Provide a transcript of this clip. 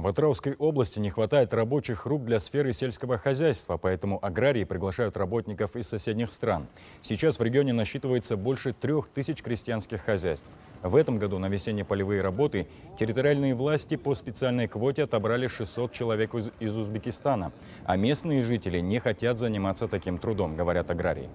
В Атырауской области не хватает рабочих рук для сферы сельского хозяйства, поэтому аграрии приглашают работников из соседних стран. Сейчас в регионе насчитывается больше 3000 крестьянских хозяйств. В этом году на весенне-полевые работы территориальные власти по специальной квоте отобрали 600 человек из Узбекистана, а местные жители не хотят заниматься таким трудом, говорят аграрии.